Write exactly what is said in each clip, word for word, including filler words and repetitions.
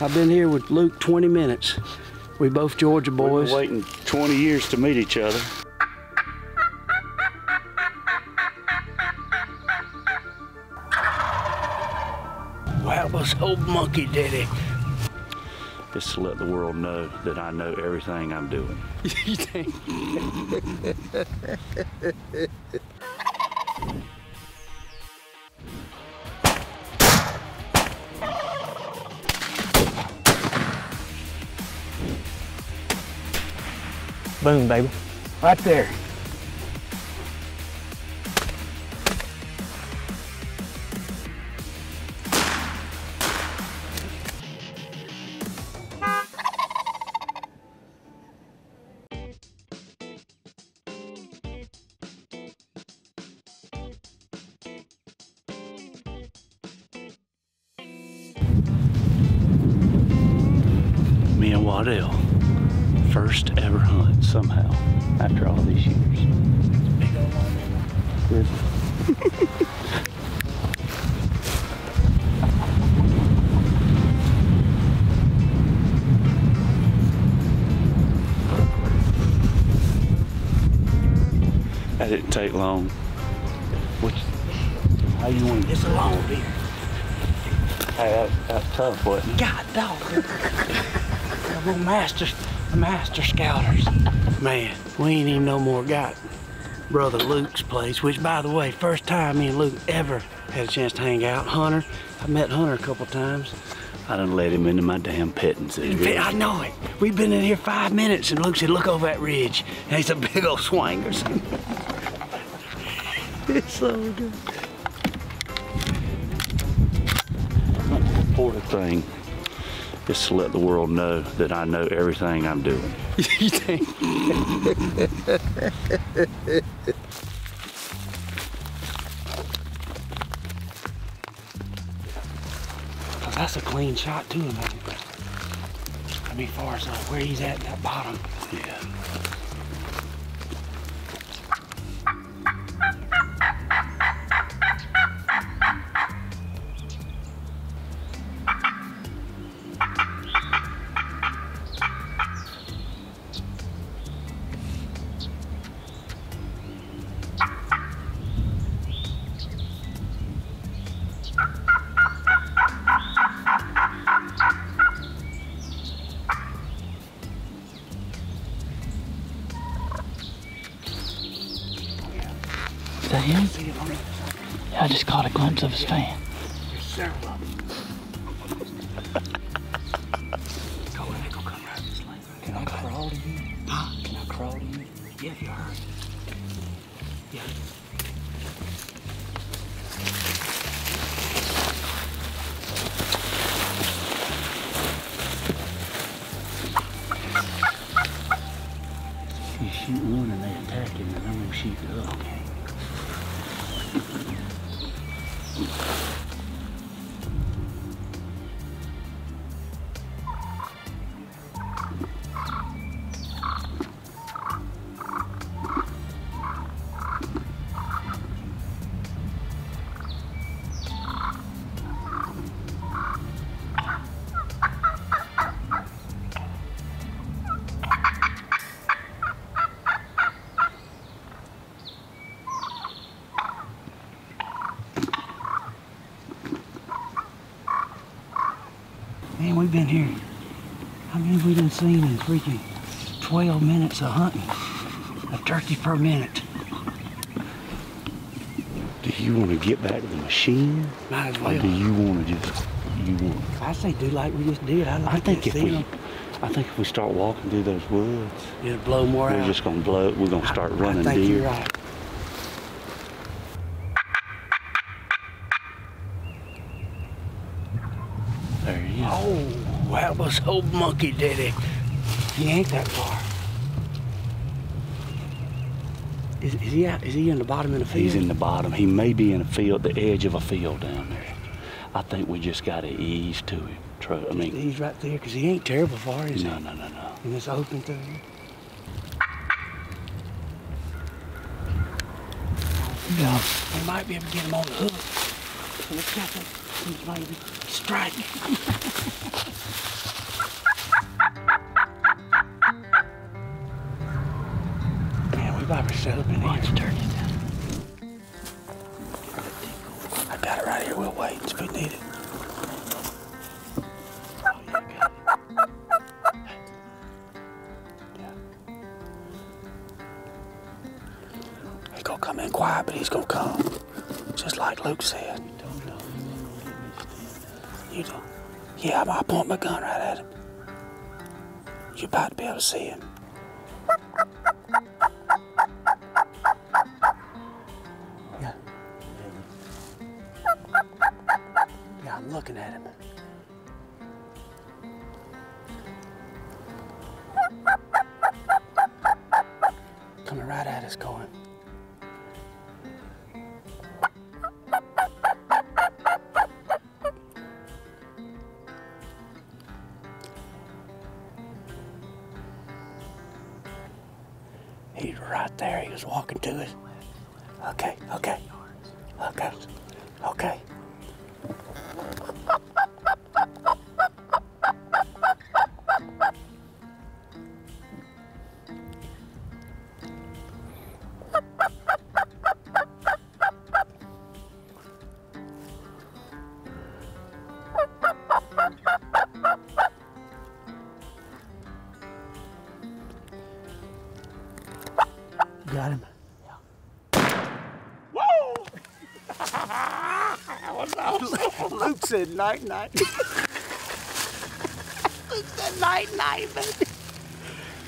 I've been here with Luke twenty minutes. We both Georgia boys. We've been waiting twenty years to meet each other. That was old monkey daddy. Just to let the world know that I know everything I'm doing. You think? Boom, baby. Right there. Me and Waddell. First ever hunt somehow after all these years. Big old one. That didn't take long. Which, how you want to get a long deer? Hey, that, that's tough, wasn't it? God dog. Come on, masters. Master scouters. Man, we ain't even no more got Brother Luke's place, which by the way, first time me and Luke ever had a chance to hang out. Hunter, I met Hunter a couple times. I done let him into my damn petting zoo. I know it. We've been in here five minutes and Luke said, look over that ridge. And he's a big old swang or something. It's so good. Poor thing. Just to let the world know that I know everything I'm doing. You think? Cause that's a clean shot too, man. I mean, far as uh, where he's at, that bottom. Yeah. Is that him? Yeah, I just caught a glimpse of his fan. There's several of them. Go in, go come right this lane. Can I crawl to you? Huh? Can I crawl to you? Yeah, if you heard. Yeah. You shoot one and they attack him, and I'm gonna shoot the other. Okay. Man, we've been here. I mean, we done seen in freaking twelve minutes of hunting, a turkey per minute. Do you want to get back to the machine? Might as well. Or do you want to just, you want? I say do like we just did. I, like I think if we, them. I think if we start walking through those woods, it'll blow more we're out. We're just gonna blow. We're gonna start I, running deer. I think deer. You're right. There he is. Oh, that was old monkey daddy. He ain't that far. Is, is he out, is he in the bottom of the field? He's in the bottom. He may be in a field, the edge of a field down there. I think we just got to ease to him. I mean, he's right there because he ain't terrible far, is no, he? No, no, no, no. And it's open through here. No. We might be able to get him on the hook. So let's got that. He's might be striking. die, but he's gonna come. Just like Luke said. You don't. Yeah, I point my gun right at him. You're about to be able to see him. Yeah. Yeah, I'm looking at him. Coming right at us, going. He's right there. He was walking to us. Okay, okay, okay, okay. Got him. Yeah. Whoa! That was awesome. Luke said night night. Luke said night night, baby.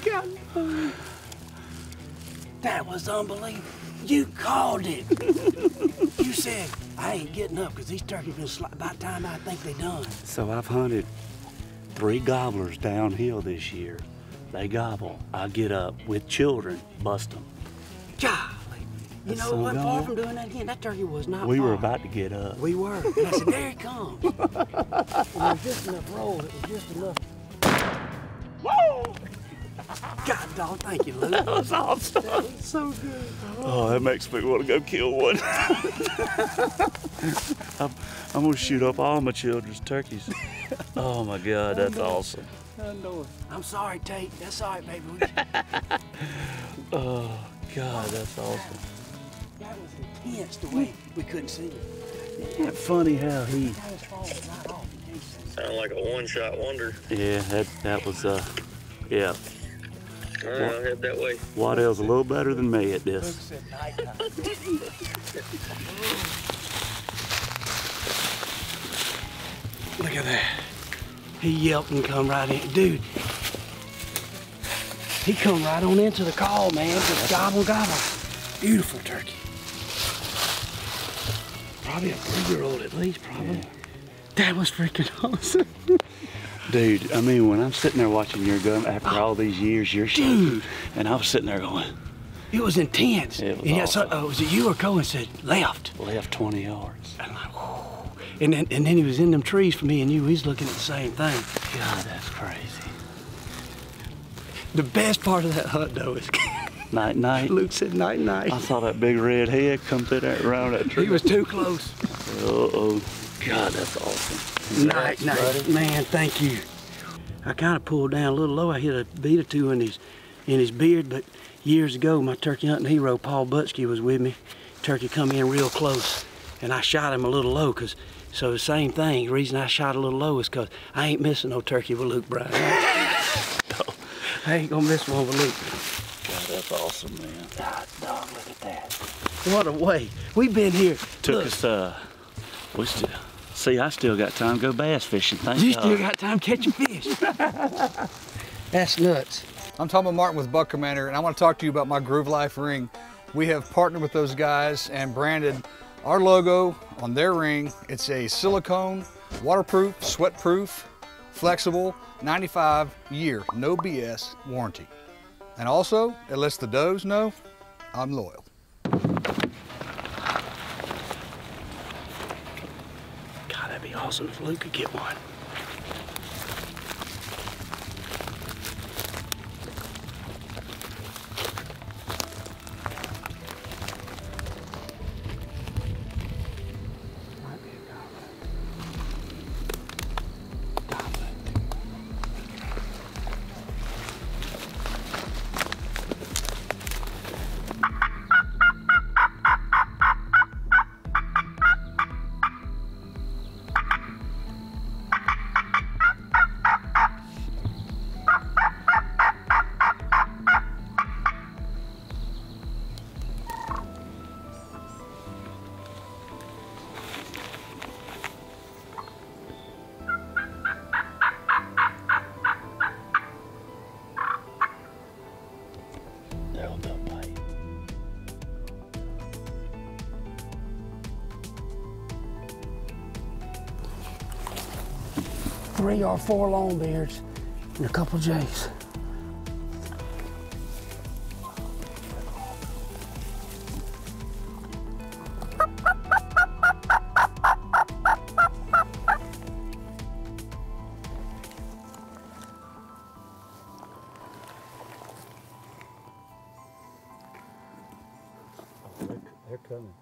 God. That was unbelievable. You called it. You said, I ain't getting up because these turkeys been sliding by the time I think they done. So I've hunted three gobblers downhill this year. They gobble. I get up with children, bust them. Golly. You know, it wasn't far from doing that again. That turkey was not We far. were about to get up. We were. And I said, there he comes. And there was just enough roll. It was just enough. Whoa! God, dog, thank you, Luke. That was awesome. That was so good. Oh, that makes me want to go kill one. I'm, I'm going to shoot up all my children's turkeys. Oh, my God, that's awesome. I know it. I'm sorry, Tate. That's all right, baby. Oh. God, that's awesome. That was intense the way we couldn't see him. Isn't that funny how he... Sound like a one-shot wonder. Yeah, that, that was, uh, yeah. All right, I'll head that way. Waddell's a little better than me at this. Look at that. He yelped and come right in. Dude. He come right on into the call, man. Just gobble, gobble. Beautiful turkey. Probably a three-year-old at least, probably. Yeah. That was freaking awesome. Dude, I mean, when I'm sitting there watching your gun after oh, all these years, you're shooting, and I was sitting there going. It was intense. It was and awesome. So, uh, was it you or Cohen said, left? Left twenty yards. And I'm like, whoa. And then, and then he was in them trees for me and you. He's looking at the same thing. God, that's crazy. The best part of that hunt, though, is night night. Luke said night night. I saw that big red head come through that around that tree. He was too close. Uh oh, God, that's awesome. Night night, buddy. Man, thank you. I kind of pulled down a little low. I hit a bead or two in his in his beard, but years ago, my turkey hunting hero Paul Butsky was with me. Turkey come in real close, and I shot him a little low, cause so the same thing. The reason I shot a little low is cause I ain't missing no turkey with Luke Bryan. I ain't gonna miss one with Luke. God, that's awesome, man. God, dog, look at that. What a way. We've been here. Took look. us, uh, we still, see, I still got time to go bass fishing, thank you. You still got time catching fish. That's nuts. I'm Tombo Martin with Buck Commander, and I want to talk to you about my Groove Life ring. We have partnered with those guys and branded our logo on their ring. It's a silicone, waterproof, sweatproof, flexible, ninety-five year, no B S warranty. And also, it lets the does know I'm loyal. God, that'd be awesome if Luke could get one. three or four long beards and a couple J's. They're coming.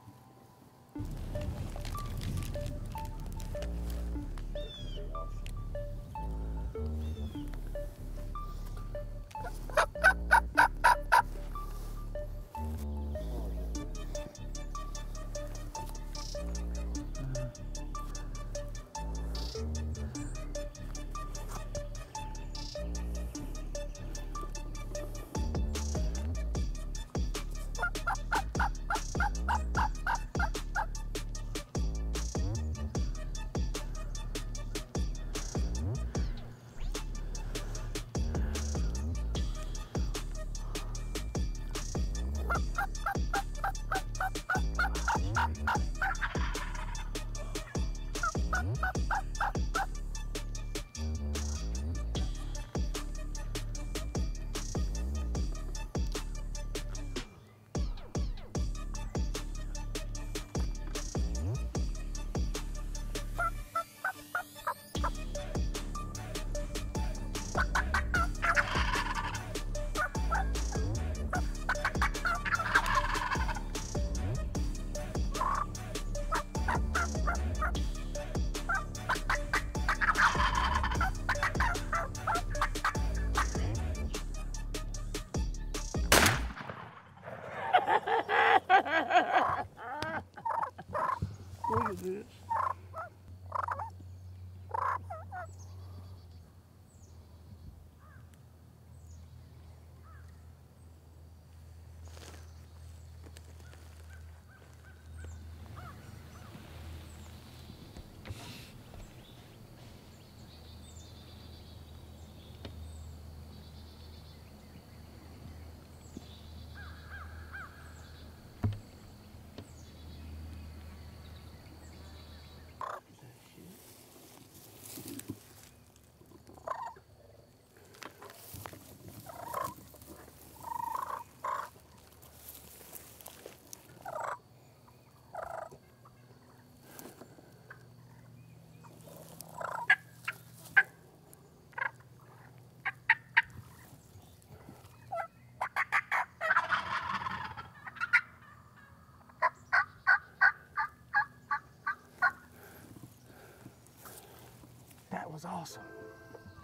That was awesome.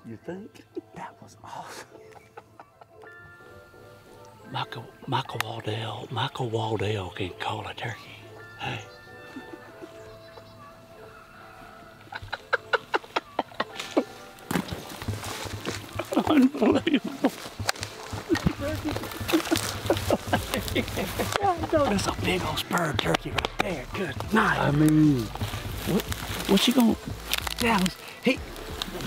You think? That was awesome. Michael, Michael Waddell, Michael Waddell can call a turkey. Hey. Unbelievable. That's a big old spurred turkey right there. Good night. I mean, what? What's she gonna? Down. He.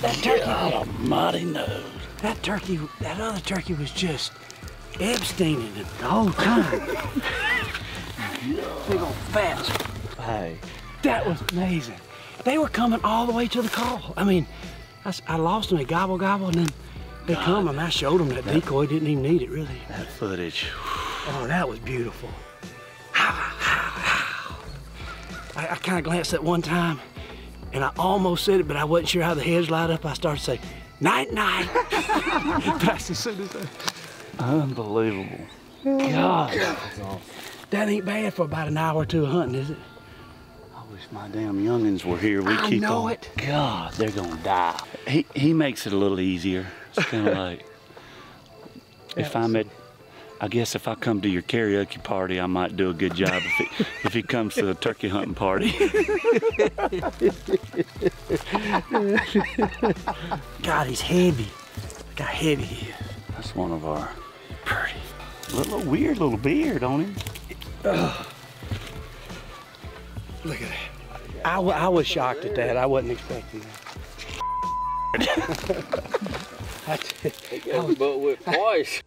That turkey, almighty knows. That turkey, that other turkey was just Epsteining it the whole time. Big old fast. Hey. That was amazing. They were coming all the way to the call. I mean, I, I lost them, they gobble, gobble, and then they God, come, and I showed them that, that decoy didn't even need it, really. That footage. Oh, that was beautiful. I, I kind of glanced at one time, and I almost said it, but I wasn't sure how the heads light up. I started to say, night, night. That's as soon as I... Unbelievable. God. God. That ain't bad for about an hour or two of hunting, is it? I wish my damn youngins were here. We I keep know on. It. God, they're gonna die. He, he makes it a little easier. It's kind of like, if I'm at, I guess if I come to your karaoke party, I might do a good job if he, if he comes to the turkey hunting party. God, he's heavy. Look how heavy he is. That's one of our pretty. Little weird little beard on him. Ugh. Look at that. I, I was shocked at that. I wasn't expecting that. I, I was butt whipped twice.